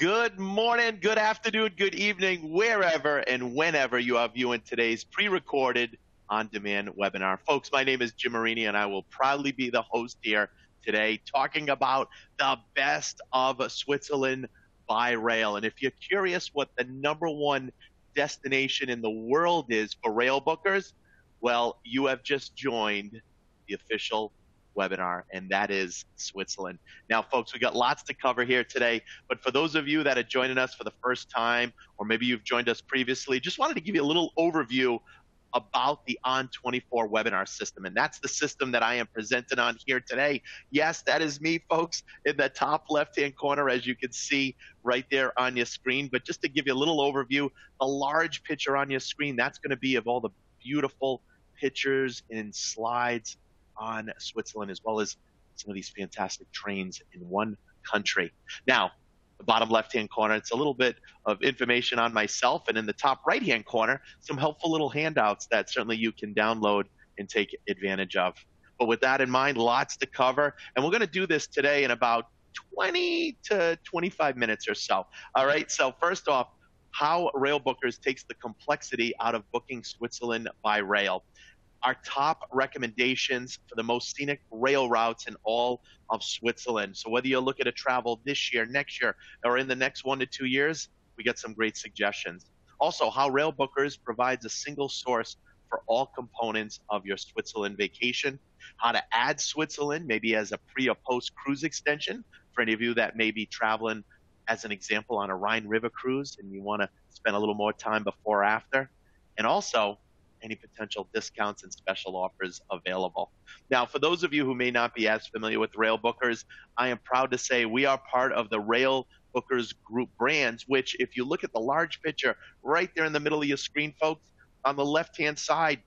Good morning, good afternoon, good evening, wherever and whenever you are viewing today's pre-recorded on-demand webinar. Folks, my name is Jim Marini, and I will proudly be the host here today talking about the best of Switzerland by rail. And if you're curious what the number one destination in the world is for rail bookers, well, you have just joined the official webinar, and that is Switzerland. Now, folks, we got lots to cover here today, but for those of you that are joining us for the first time, or maybe you've joined us previously, just wanted to give you a little overview about the On24 webinar system, and that's the system that I am presenting on here today. Yes, that is me, folks, in the top left-hand corner, as you can see right there on your screen. But just to give you a little overview, the large picture on your screen, that's going to be of all the beautiful pictures and slides on Switzerland, as well as some of these fantastic trains in one country. Now, the bottom left-hand corner, it's a little bit of information on myself, and in the top right-hand corner, some helpful little handouts that certainly you can download and take advantage of. But with that in mind, lots to cover, and we're going to do this today in about 20 to 25 minutes or so. All right, so first off, how Railbookers takes the complexity out of booking Switzerland by rail. Our top recommendations for the most scenic rail routes in all of Switzerland. So whether you're looking to travel this year, next year, or in the next 1 to 2 years, we got some great suggestions. Also, how Railbookers provides a single source for all components of your Switzerland vacation. How to add Switzerland, maybe as a pre or post cruise extension, for any of you that may be traveling, as an example, on a Rhine River cruise, and you want to spend a little more time before or after. And also, any potential discounts and special offers available. Now, for those of you who may not be as familiar with Railbookers, I am proud to say we are part of the Railbookers Group brands, which, if you look at the large picture right there in the middle of your screen, folks, on the left-hand side,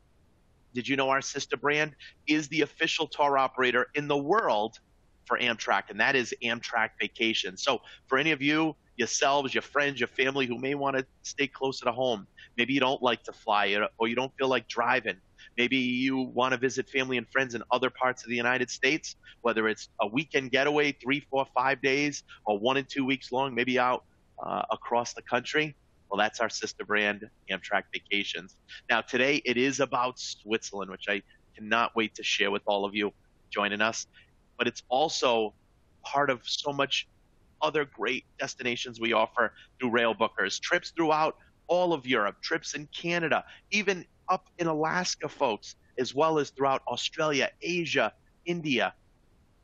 did you know our sister brand is the official tour operator in the world for Amtrak, and that is Amtrak Vacations. So for any of you, yourselves, your friends, your family who may want to stay closer to home, maybe you don't like to fly or you don't feel like driving, maybe you want to visit family and friends in other parts of the United States, whether it's a weekend getaway, 3, 4, 5 days, or 1 and 2 weeks long, maybe out across the country. Well, that's our sister brand, Amtrak Vacations. Now, today it is about Switzerland, which I cannot wait to share with all of you joining us, but it's also part of so much other great destinations we offer through Railbookers. Trips throughout all of Europe, trips in Canada, even up in Alaska, folks, as well as throughout Australia, Asia, India,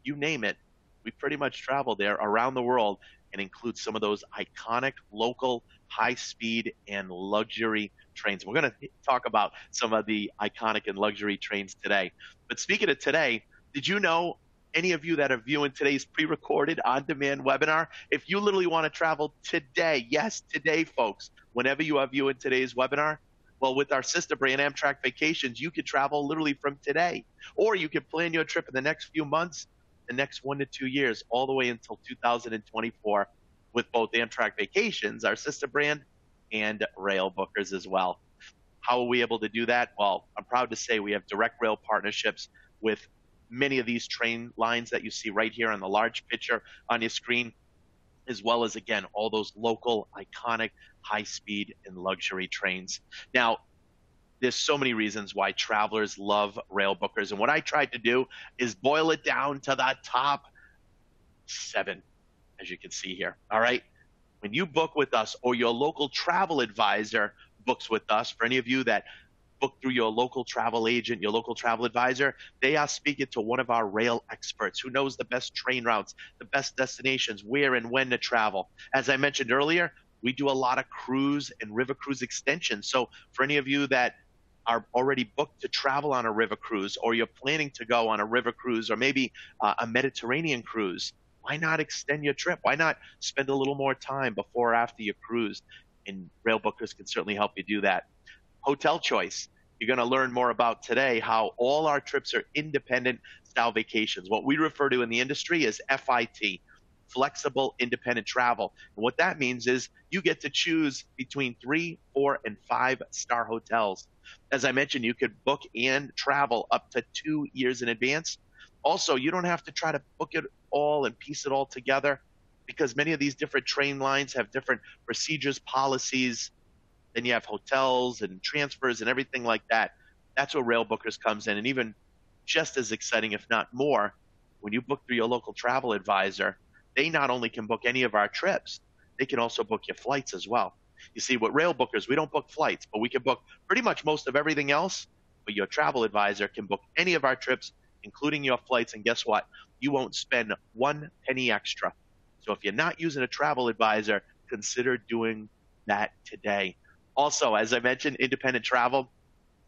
you name it. We pretty much travel there around the world and include some of those iconic local high-speed and luxury trains. We're going to talk about some of the iconic and luxury trains today. But speaking of today, did you know, any of you that are viewing today's pre-recorded on-demand webinar, if you literally want to travel today, yes, today, folks, whenever you are viewing today's webinar, well, with our sister brand Amtrak Vacations, you could travel literally from today, or you could plan your trip in the next few months, the next 1 to 2 years, all the way until 2024 with both Amtrak Vacations, our sister brand, and Railbookers as well. How are we able to do that? Well, I'm proud to say we have direct rail partnerships with many of these train lines that you see right here on the large picture on your screen, as well as, again, all those local, iconic, high-speed and luxury trains. Now, there's so many reasons why travelers love Railbookers, and what I tried to do is boil it down to the top 7, as you can see here, all right? When you book with us, or your local travel advisor books with us, for any of you that book through your local travel agent, your local travel advisor, they are speaking to one of our rail experts who knows the best train routes, the best destinations, where and when to travel. As I mentioned earlier, we do a lot of cruise and river cruise extensions. So for any of you that are already booked to travel on a river cruise, or you're planning to go on a river cruise, or maybe a Mediterranean cruise, why not extend your trip? Why not spend a little more time before or after your cruise? And Railbookers can certainly help you do that. Hotel choice. You're going to learn more about today how all our trips are independent style vacations, what we refer to in the industry as FIT, flexible independent travel. And what that means is you get to choose between 3, 4, and 5-star hotels. As I mentioned, you could book and travel up to 2 years in advance. Also, you don't have to try to book it all and piece it all together. because many of these different train lines have different procedures, policies. Then you have hotels and transfers and everything like that. That's where Railbookers comes in. And even just as exciting, if not more, when you book through your local travel advisor, they not only can book any of our trips, they can also book your flights as well. You see, with Railbookers, we don't book flights, but we can book pretty much most of everything else. But your travel advisor can book any of our trips, including your flights. And guess what? You won't spend one penny extra. So if you're not using a travel advisor, consider doing that today. Also, as I mentioned, independent travel.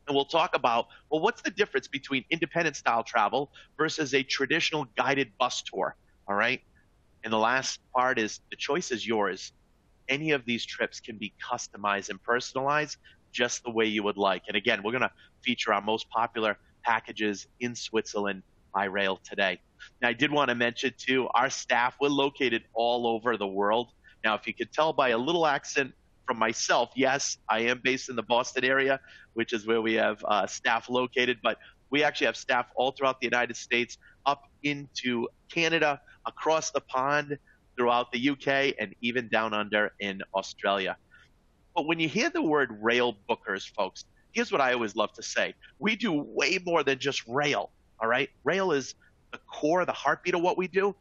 And we'll talk about, well, what's the difference between independent style travel versus a traditional guided bus tour? All right. And the last part is the choice is yours. Any of these trips can be customized and personalized just the way you would like. And again, we're going to feature our most popular packages in Switzerland by rail today. Now, I did want to mention, too, our staff, we're located all over the world. Now, if you could tell by a little accent from myself, yes, I am based in the Boston area, which is where we have staff located. But we actually have staff all throughout the United States, up into Canada, across the pond, throughout the UK, and even down under in Australia. But when you hear the word rail bookers, folks, here's what I always love to say. We do way more than just rail, all right? Rail is the core, the heartbeat of what we do.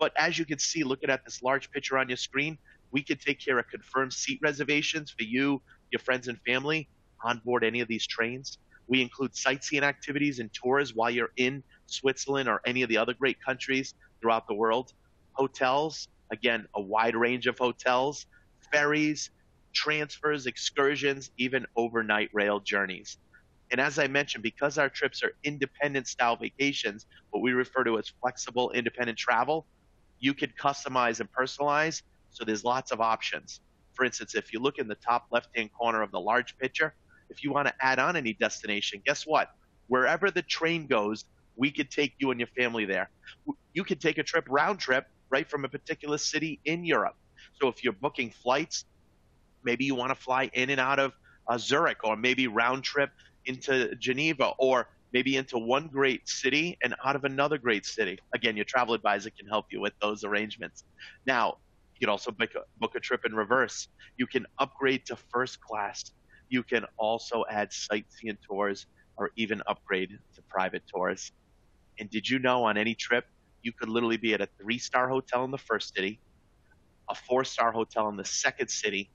But as you can see, looking at this large picture on your screen, we can take care of confirmed seat reservations for you, your friends and family on board any of these trains. We include sightseeing activities and tours while you're in Switzerland or any of the other great countries throughout the world. Hotels, again, a wide range of hotels, ferries, transfers, excursions, even overnight rail journeys. And as I mentioned, because our trips are independent style vacations, what we refer to as flexible independent travel, you can customize and personalize. So there's lots of options. For instance, if you look in the top left-hand corner of the large picture, if you want to add on any destination, guess what? Wherever the train goes, we could take you and your family there. You could take a trip, round trip, right from a particular city in Europe. So if you're booking flights, maybe you want to fly in and out of Zurich, or maybe round trip into Geneva, or maybe into one great city and out of another great city. Again, your travel advisor can help you with those arrangements. Now, you can also book a trip in reverse. You can upgrade to first class. You can also add sightseeing tours or even upgrade to private tours. And did you know on any trip, you could literally be at a 3-star hotel in the first city, a 4-star hotel in the second city,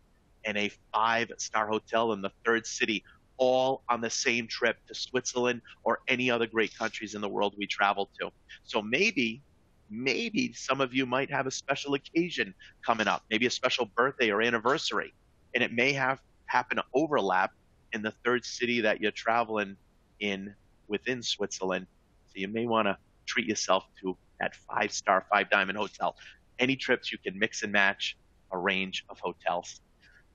and a 5-star hotel in the third city, all on the same trip to Switzerland or any other great countries in the world we travel to. So maybe some of you might have a special occasion coming up, maybe a special birthday or anniversary, and it may happen to overlap in the third city that you're traveling in within Switzerland. So you may want to treat yourself to that 5-star, 5-diamond hotel. Any trips, you can mix and match a range of hotels.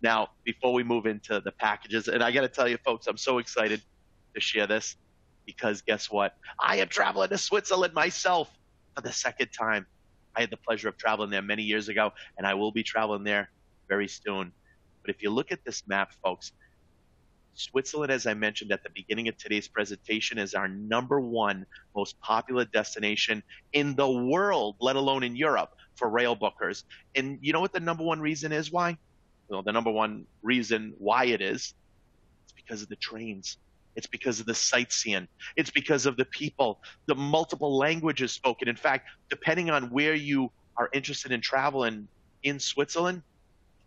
Now, before we move into the packages, and I got to tell you, folks, I'm so excited to share this because guess what? I am traveling to Switzerland myself for the second time. I had the pleasure of traveling there many years ago, and I will be traveling there very soon. But if you look at this map, folks, Switzerland, as I mentioned at the beginning of today's presentation, is our #1 most popular destination in the world, let alone in Europe, for rail bookers. And you know what the #1 reason is why? Well, the #1 reason why it is, it's because of the trains. It's because of the sightseeing. It's because of the people, the multiple languages spoken. In fact, depending on where you are interested in traveling in Switzerland,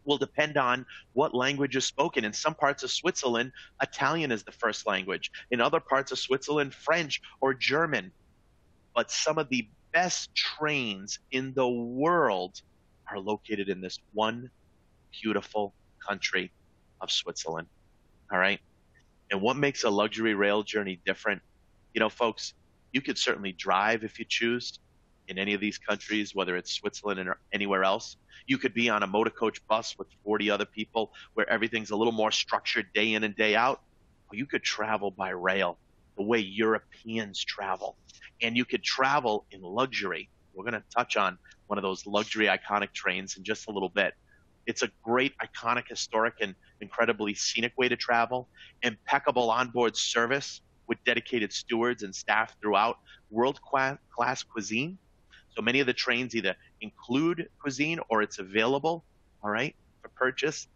will depend on what language is spoken. In some parts of Switzerland, Italian is the first language. In other parts of Switzerland, French or German. But some of the best trains in the world are located in this one beautiful country of Switzerland. All right? And what makes a luxury rail journey different? You know, folks, you could certainly drive if you choose in any of these countries, whether it's Switzerland or anywhere else. You could be on a motor coach bus with 40 other people where everything's a little more structured day in and day out. Or you could travel by rail the way Europeans travel. And you could travel in luxury. We're going to touch on one of those luxury iconic trains in just a little bit. It's a great, iconic, historic, and incredibly scenic way to travel. Impeccable onboard service with dedicated stewards and staff throughout. World-class cuisine. So many of the trains either include cuisine or it's available, all right, for purchase,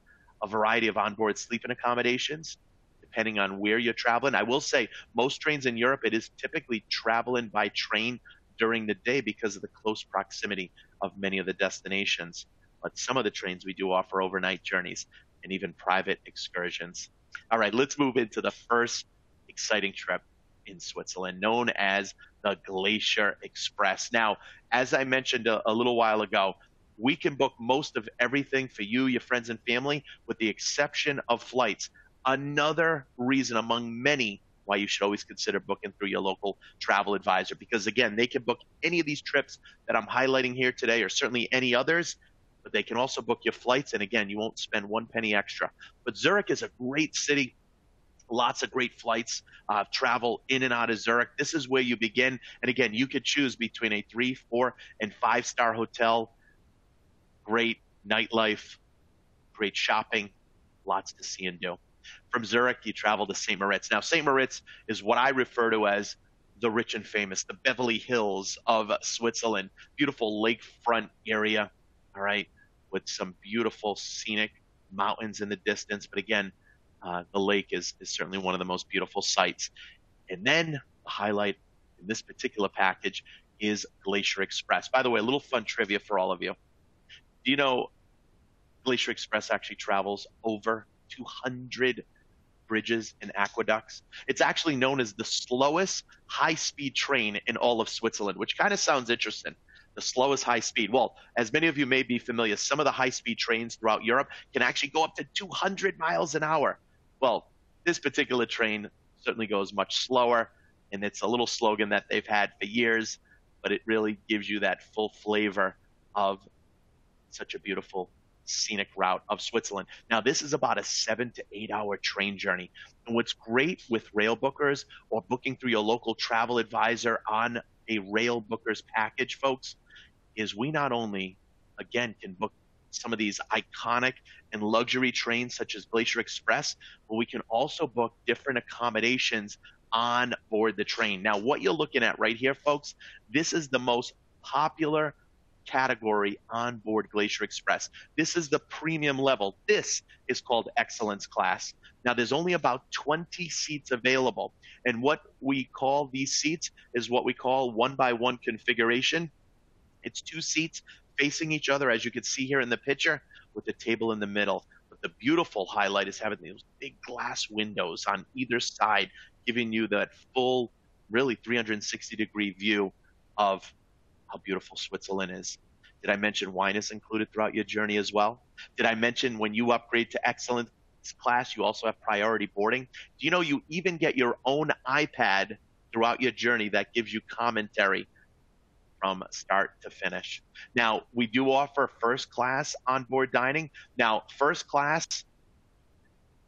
a variety of onboard sleeping accommodations, depending on where you're traveling. I will say most trains in Europe, it is typically traveling by train during the day because of the close proximity of many of the destinations. But some of the trains we do offer overnight journeys and even private excursions. All right, let's move into the first exciting trip in Switzerland, known as the Glacier Express. Now, as I mentioned a little while ago, we can book most of everything for you, your friends and family, with the exception of flights. Another reason among many why you should always consider booking through your local travel advisor, because again, they can book any of these trips that I'm highlighting here today, or certainly any others, but they can also book your flights. And again, you won't spend one penny extra. But Zurich is a great city. Lots of great flights travel in and out of Zurich. This is where you begin. And again, you could choose between a 3-, 4-, and 5-star hotel. Great nightlife, great shopping, lots to see and do. From Zurich, you travel to St. Moritz. Now, St. Moritz is what I refer to as the rich and famous, the Beverly Hills of Switzerland. Beautiful lakefront area, all right, with some beautiful scenic mountains in the distance. But again, the lake is certainly one of the most beautiful sights. And then the highlight in this particular package is Glacier Express. By the way, a little fun trivia for all of you. Do you know Glacier Express actually travels over 200 bridges and aqueducts? It's actually known as the slowest high-speed train in all of Switzerland, which kind of sounds interesting. The slowest high speed. Well, as many of you may be familiar, some of the high-speed trains throughout Europe can actually go up to 200 miles an hour. Well, this particular train certainly goes much slower, and it's a little slogan that they've had for years, but it really gives you that full flavor of such a beautiful scenic route of Switzerland. Now, this is about a 7- to 8-hour train journey. And what's great with Railbookers or booking through your local travel advisor on a Railbookers package, folks, is we not only, again, can book some of these iconic and luxury trains such as Glacier Express, but we can also book different accommodations on board the train. Now, what you're looking at right here, folks, this is the most popular category on board Glacier Express. This is the premium level. This is called Excellence Class. Now, there's only about 20 seats available, and what we call these seats is what we call 1-by-1 configuration. It's 2 seats facing each other, as you can see here in the picture, with the table in the middle. But the beautiful highlight is having those big glass windows on either side, giving you that full, really 360-degree view of how beautiful Switzerland is. Did I mention wine is included throughout your journey as well? Did I mention when you upgrade to Excellence Class, you also have priority boarding? Do you know you even get your own iPad throughout your journey that gives you commentary from start to finish? Now, we do offer first class onboard dining. Now, first class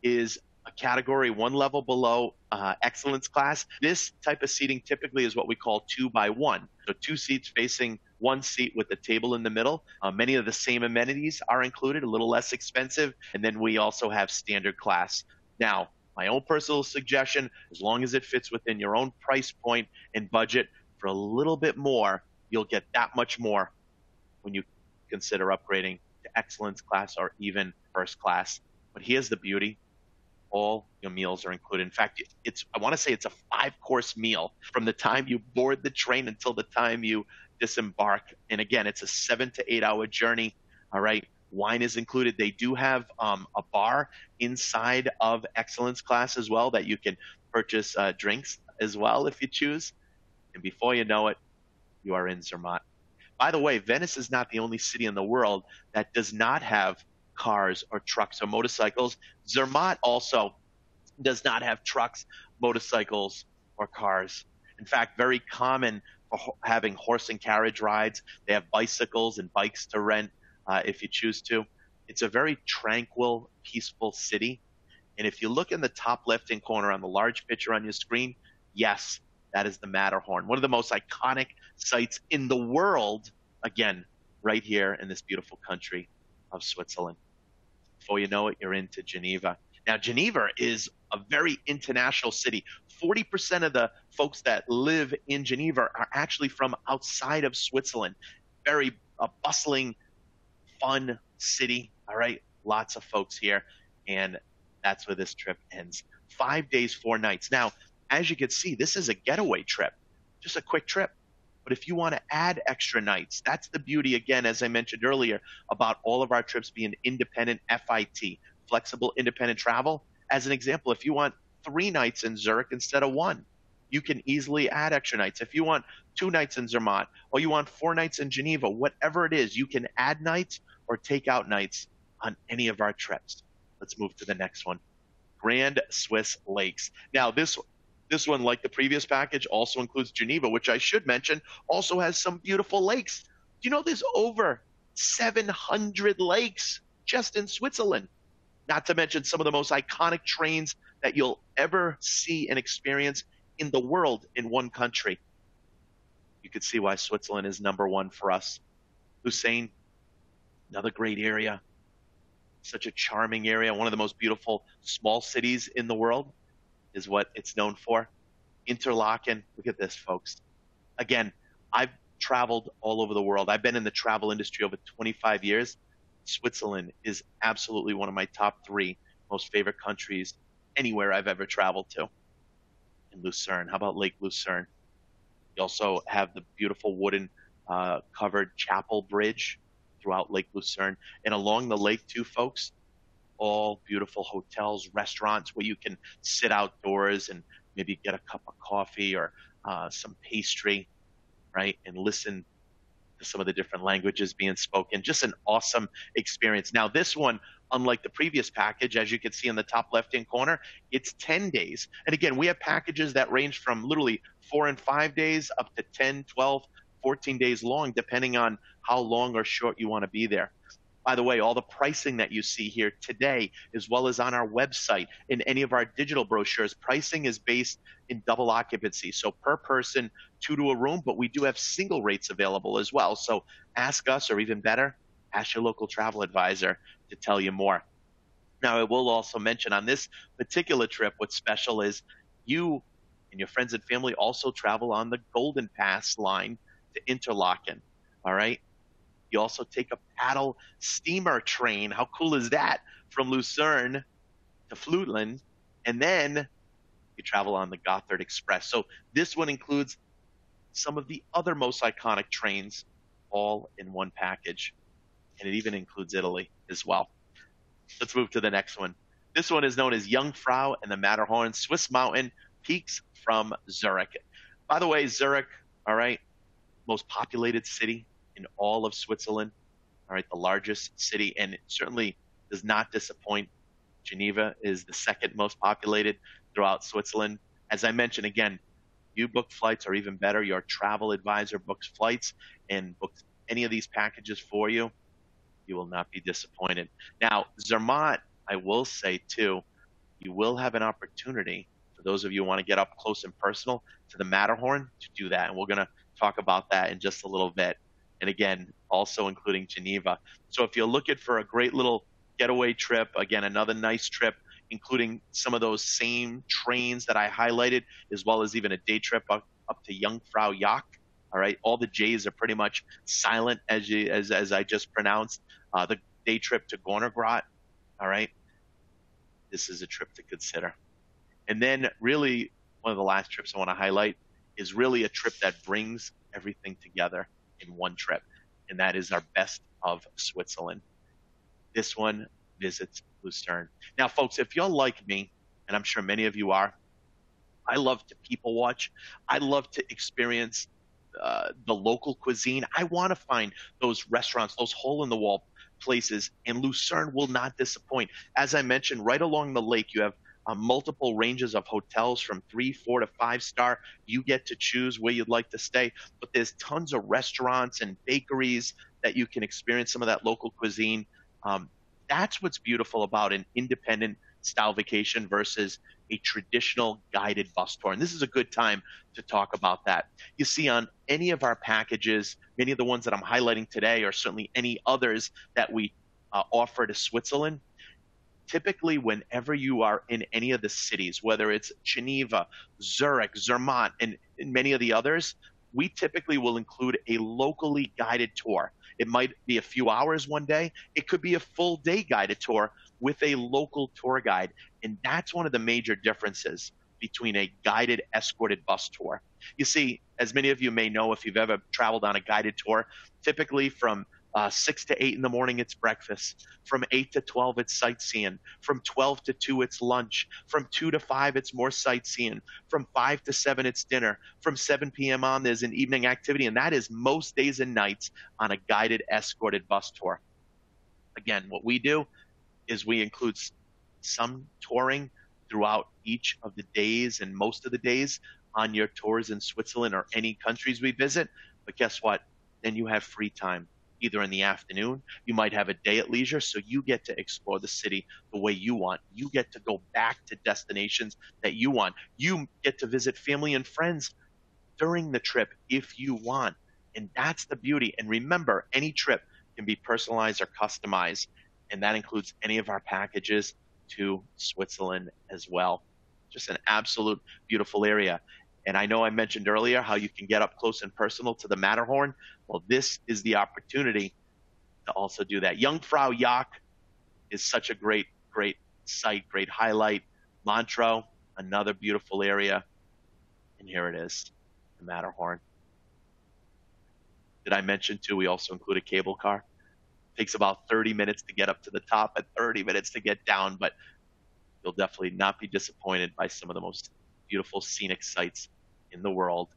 is a category one level below Excellence Class. This type of seating typically is what we call 2-by-1. So 2 seats facing 1 seat with a table in the middle. Many of the same amenities are included, a little less expensive. And then we also have standard class. Now, my own personal suggestion, as long as it fits within your own price point and budget, for a little bit more, you'll get that much more when you consider upgrading to Excellence Class or even first class. But here's the beauty. All your meals are included. In fact, I want to say it's a 5-course meal from the time you board the train until the time you disembark. And again, it's a 7- to 8-hour journey. All right. Wine is included. They do have a bar inside of Excellence Class as well that you can purchase drinks as well if you choose. And before you know it, you are in Zermatt. By the way, Venice is not the only city in the world that does not have cars or trucks or motorcycles. Zermatt also does not have trucks, motorcycles, or cars. In fact, very common for having horse and carriage rides. They have bicycles and bikes to rent if you choose to. It's a very tranquil, peaceful city. And if you look in the top left-hand corner on the large picture on your screen, yes, that is the Matterhorn, one of the most iconic sights in the world, again, right here in this beautiful country of Switzerland. Before you know it, you're into Geneva. Now, Geneva is a very international city. 40% of the folks that live in Geneva are actually from outside of Switzerland. Very a bustling, fun city. All right, lots of folks here, and that's where this trip ends. 5 days, 4 nights. Now, as you can see, this is a getaway trip, just a quick trip. But if you want to add extra nights, that's the beauty, again, as I mentioned earlier, about all of our trips being independent FIT, flexible independent travel. As an example, if you want 3 nights in Zurich instead of 1, you can easily add extra nights. If you want 2 nights in Zermatt, or you want 4 nights in Geneva, whatever it is, you can add nights or take out nights on any of our trips. Let's move to the next one, Grand Swiss Lakes. Now, this one, like the previous package, also includes Geneva, which I should mention also has some beautiful lakes. You know, there's over 700 lakes just in Switzerland, not to mention some of the most iconic trains that you'll ever see and experience in the world in one country. You can see why Switzerland is #1 for us. Lucerne, another great area, such a charming area, one of the most beautiful small cities in the world is what it's known for. Interlaken, look at this, folks. Again, I've traveled all over the world. I've been in the travel industry over 25 years. Switzerland is absolutely one of my top 3 most favorite countries anywhere I've ever traveled to. And Lucerne, how about Lake Lucerne? You also have the beautiful wooden covered chapel bridge throughout Lake Lucerne. And along the lake too, folks, all beautiful hotels, restaurants where you can sit outdoors and maybe get a cup of coffee or some pastry, right? And listen to some of the different languages being spoken. Just an awesome experience. Now, this one, unlike the previous package, as you can see in the top left-hand corner, it's 10 days. And again, we have packages that range from literally 4 and 5 days up to 10, 12, 14 days long, depending on how long or short you want to be there. By the way, all the pricing that you see here today, as well as on our website, in any of our digital brochures, pricing is based in double occupancy. So per person, 2 to a room, but we do have single rates available as well. So ask us, or even better, ask your local travel advisor to tell you more. Now, I will also mention on this particular trip, what's special is you and your friends and family also travel on the Golden Pass line to Interlaken, all right? You also take a paddle steamer train. How cool is that? From Lucerne to Flutland, and then you travel on the Gotthard Express. So this one includes some of the other most iconic trains all in one package, and it even includes Italy as well. Let's move to the next one. This one is known as Jungfrau and the Matterhorn, Swiss mountain peaks from Zurich. By the way, Zurich, all right, most populated city in all of Switzerland, all right, the largest city, and it certainly does not disappoint. Geneva is the 2nd most populated throughout Switzerland. As I mentioned, again, you book flights, or even better, your travel advisor books flights and books any of these packages for you. You will not be disappointed. Now, Zermatt, I will say too, you will have an opportunity, for those of you who want to get up close and personal to the Matterhorn, to do that, and we're going to talk about that in just a little bit. And again, also including Geneva. So if you're looking for a great little getaway trip, again, another nice trip, including some of those same trains that I highlighted, as well as even a day trip up to Jungfrau Jach. All right, all the J's are pretty much silent, as I just pronounced. The day trip to Gornergrat. All right, this is a trip to consider. And then, really, one of the last trips I want to highlight is really a trip that brings everything together in one trip, and that is our Best of Switzerland. This one visits Lucerne. Now, folks, if you're like me, and I'm sure many of you are, I love to people watch. I love to experience the local cuisine. I want to find those restaurants, those hole-in-the-wall places, and Lucerne will not disappoint. As I mentioned, right along the lake, you have multiple ranges of hotels from 3, 4 to 5 star. You get to choose where you'd like to stay, but there's tons of restaurants and bakeries that you can experience some of that local cuisine. That's what's beautiful about an independent style vacation versus a traditional guided bus tour. And this is a good time to talk about that. You see on any of our packages, many of the ones that I'm highlighting today, or certainly any others that we offer to Switzerland, typically, whenever you are in any of the cities, whether it's Geneva, Zurich, Zermatt, and many of the others, we typically will include a locally guided tour. It might be a few hours one day. It could be a full day guided tour with a local tour guide. And that's one of the major differences between a guided escorted bus tour. You see, as many of you may know, if you've ever traveled on a guided tour, typically from 6 to 8 in the morning, it's breakfast. From 8 to 12, it's sightseeing. From 12 to 2, it's lunch. From 2 to 5, it's more sightseeing. From 5 to 7, it's dinner. From 7 p.m. on, there's an evening activity, and that is most days and nights on a guided escorted bus tour. Again, what we do is we include some touring throughout each of the days and most of the days on your tours in Switzerland or any countries we visit. But guess what? Then you have free time. Either in the afternoon, you might have a day at leisure, so you get to explore the city the way you want. You get to go back to destinations that you want. You get to visit family and friends during the trip if you want. And that's the beauty. And remember, any trip can be personalized or customized, and that includes any of our packages to Switzerland as well. Just an absolute beautiful area. And I know I mentioned earlier how you can get up close and personal to the Matterhorn. Well, this is the opportunity to also do that. Jungfrau is such a great, great site, great highlight. Montreux, another beautiful area. And here it is, the Matterhorn. Did I mention, too, we also include a cable car? It takes about 30 minutes to get up to the top and 30 minutes to get down, but you'll definitely not be disappointed by some of the most beautiful scenic sites in the world,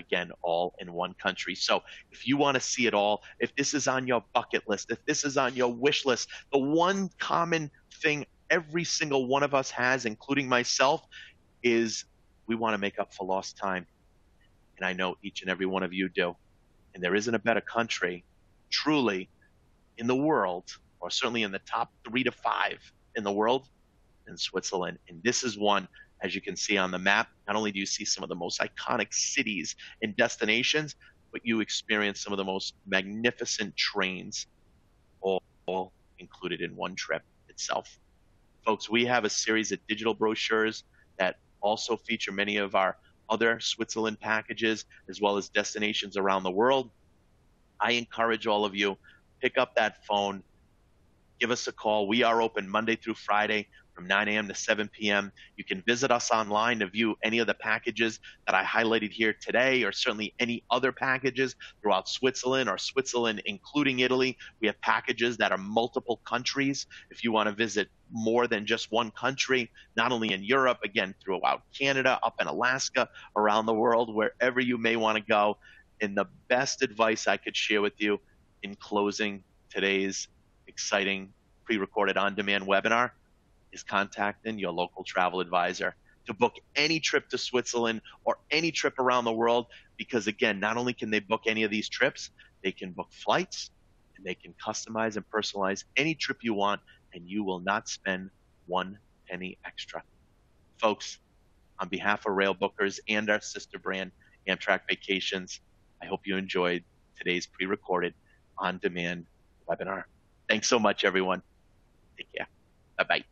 again, all in one country. So if you want to see it all, if this is on your bucket list, if this is on your wish list, the one common thing every single one of us has, including myself, is we want to make up for lost time. And I know each and every one of you do. And there isn't a better country, truly, in the world, or certainly in the top 3 to 5 in the world, than Switzerland. And this is one. As you can see on the map, not only do you see some of the most iconic cities and destinations, but you experience some of the most magnificent trains, all included in one trip itself. Folks, we have a series of digital brochures that also feature many of our other Switzerland packages, as well as destinations around the world. I encourage all of you, pick up that phone, give us a call. We are open Monday through Friday, from 9 a.m. to 7 p.m. You can visit us online to view any of the packages that I highlighted here today, or certainly any other packages throughout Switzerland or Switzerland, including Italy. We have packages that are multiple countries. If you want to visit more than just one country, not only in Europe, again, throughout Canada, up in Alaska, around the world, wherever you may want to go. And the best advice I could share with you in closing today's exciting pre-recorded on-demand webinar is contacting your local travel advisor to book any trip to Switzerland or any trip around the world, because again, not only can they book any of these trips, they can book flights, and they can customize and personalize any trip you want, and you will not spend one penny extra. Folks, on behalf of Railbookers and our sister brand, Amtrak Vacations, I hope you enjoyed today's pre-recorded on-demand webinar. Thanks so much, everyone. Take care. Bye-bye.